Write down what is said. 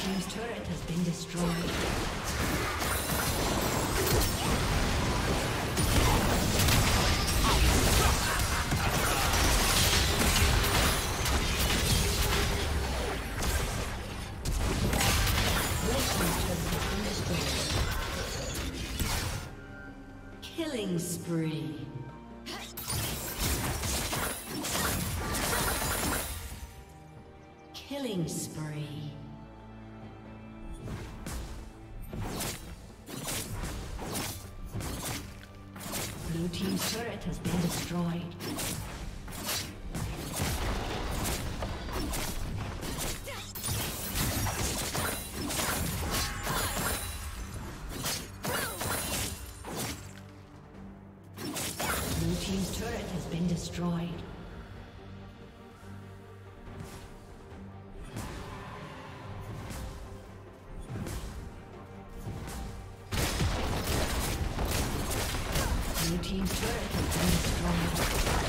His turret has been destroyed. Blue team's turret has been destroyed. Team's turret has been destroyed.